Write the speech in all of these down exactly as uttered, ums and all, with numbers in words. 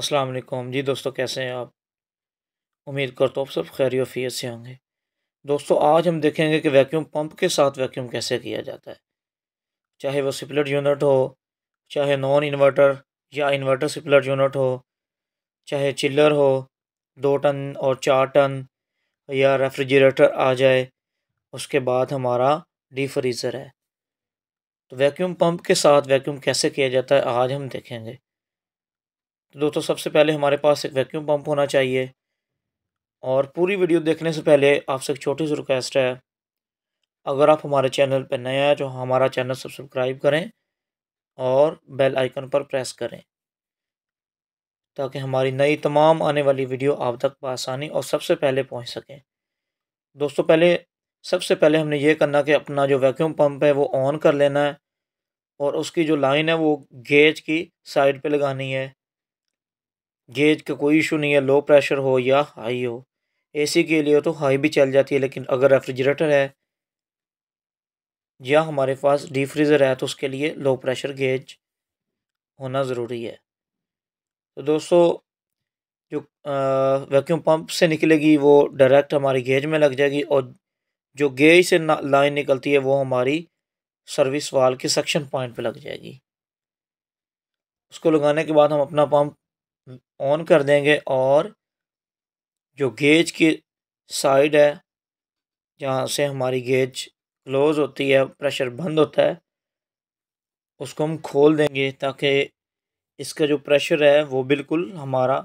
अस्सलाम वालेकुम जी दोस्तों, कैसे हैं आप। उम्मीद करता हूँ आप सब खैरियत वफियत से होंगे। दोस्तों आज हम देखेंगे कि वैक्यूम पंप के साथ वैक्यूम कैसे किया जाता है, चाहे वो स्प्लिट यूनिट हो, चाहे नॉन इन्वर्टर या इन्वर्टर स्प्लिट यूनिट हो, चाहे चिल्लर हो दो टन और चार टन, या रेफ्रिजरेटर आ जाए। उसके बाद हमारा डी फ्रीज़र है। तो वैक्यूम पंप के साथ वैक्यूम कैसे किया जाता है आज हम देखेंगे। तो दोस्तों सबसे पहले हमारे पास एक वैक्यूम पंप होना चाहिए। और पूरी वीडियो देखने से पहले आपसे एक छोटी सी रिक्वेस्ट है, अगर आप हमारे चैनल पर नए हैं तो हमारा चैनल सब्सक्राइब करें और बेल आइकन पर प्रेस करें, ताकि हमारी नई तमाम आने वाली वीडियो आप तक बआसानी और सबसे पहले पहुंच सकें। दोस्तों पहले सबसे पहले हमने ये करना कि अपना जो वैक्यूम पंप है वो ऑन कर लेना है और उसकी जो लाइन है वो गेज की साइड पर लगानी है। गेज का कोई इशू नहीं है, लो प्रेशर हो या हाई हो। एसी के लिए तो हाई भी चल जाती है, लेकिन अगर रेफ्रिजरेटर है या हमारे पास डी फ्रीज़र है तो उसके लिए लो प्रेशर गेज होना ज़रूरी है। तो दोस्तों जो वैक्यूम पंप से निकलेगी वो डायरेक्ट हमारी गेज में लग जाएगी, और जो गेज से लाइन निकलती है वो हमारी सर्विस वाल के सक्शन पॉइंट पे लग जाएगी। उसको लगाने के बाद हम अपना पंप ऑन कर देंगे और जो गेज की साइड है जहाँ से हमारी गेज क्लोज होती है, प्रेशर बंद होता है, उसको हम खोल देंगे ताकि इसका जो प्रेशर है वो बिल्कुल हमारा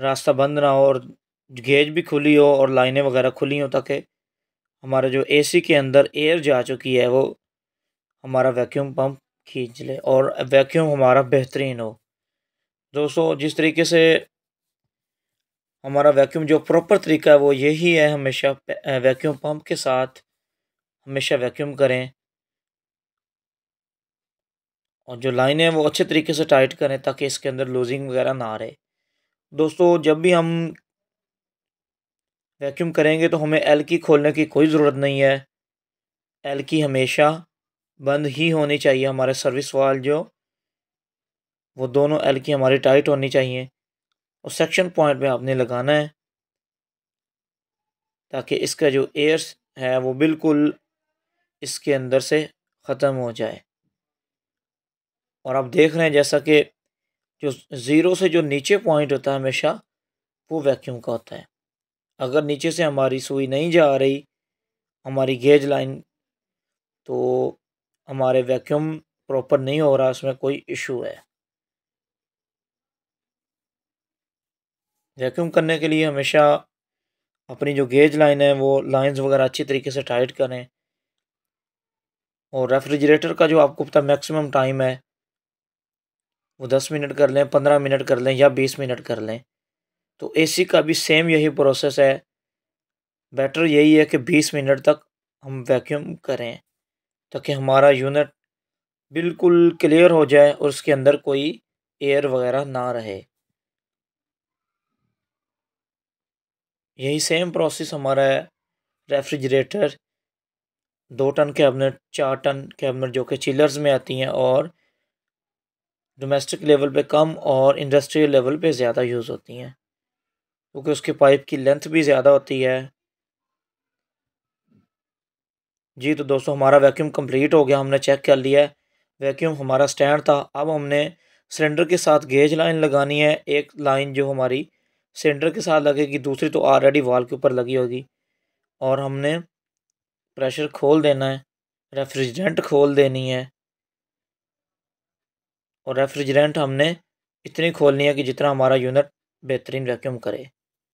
रास्ता बंद ना हो और गेज भी खुली हो और लाइनें वगैरह खुली हो, ताकि हमारा जो एसी के अंदर एयर जा चुकी है वो हमारा वैक्यूम पंप खींच ले और वैक्यूम हमारा बेहतरीन हो। दोस्तों जिस तरीके से हमारा वैक्यूम जो प्रॉपर तरीका है वो यही है, हमेशा वैक्यूम पंप के साथ हमेशा वैक्यूम करें और जो लाइनें हैं वो अच्छे तरीके से टाइट करें ताकि इसके अंदर लूजिंग वगैरह ना रहे। दोस्तों जब भी हम वैक्यूम करेंगे तो हमें एल की खोलने की कोई ज़रूरत नहीं है, एल की हमेशा बंद ही होनी चाहिए। हमारे सर्विस वाल जो वो दोनों एल की हमारी टाइट होनी चाहिए और सेक्शन पॉइंट पे आपने लगाना है ताकि इसका जो एयर है वो बिल्कुल इसके अंदर से ख़त्म हो जाए। और आप देख रहे हैं जैसा कि जो ज़ीरो से जो नीचे पॉइंट होता है हमेशा वो वैक्यूम का होता है। अगर नीचे से हमारी सुई नहीं जा रही हमारी गेज लाइन, तो हमारे वैक्यूम प्रॉपर नहीं हो रहा, उसमें कोई इशू है। वैक्यूम करने के लिए हमेशा अपनी जो गेज लाइन है वो लाइंस वगैरह अच्छी तरीके से टाइट करें। और रेफ्रिजरेटर का जो आपको पता मैक्सिमम टाइम है वो दस मिनट कर लें, पंद्रह मिनट कर लें या बीस मिनट कर लें। तो एसी का भी सेम यही प्रोसेस है, बेटर यही है कि बीस मिनट तक हम वैक्यूम करें ताकि हमारा यूनिट बिल्कुल क्लियर हो जाए और उसके अंदर कोई एयर वगैरह ना रहे। यही सेम प्रोसेस हमारा है रेफ्रिजरेटर, दो टन कैबिनेट, चार टन कैबिनेट जो कि चिलर्स में आती हैं और डोमेस्टिक लेवल पे कम और इंडस्ट्रियल लेवल पे ज़्यादा यूज़ होती हैं, क्योंकि उसके पाइप की लेंथ भी ज़्यादा होती है। जी तो दोस्तों हमारा वैक्यूम कंप्लीट हो गया, हमने चेक कर लिया है। वैक्यूम हमारा स्टैंड था। अब हमने सिलेंडर के साथ गेज लाइन लगानी है, एक लाइन जो हमारी सिलेंडर के साथ लगेगी, दूसरी तो ऑलरेडी वाल के ऊपर लगी होगी। और हमने प्रेशर खोल देना है, रेफ्रिजरेंट खोल देनी है, और रेफ्रिजरेंट हमने इतनी खोलनी है कि जितना हमारा यूनिट बेहतरीन वैक्यूम करे।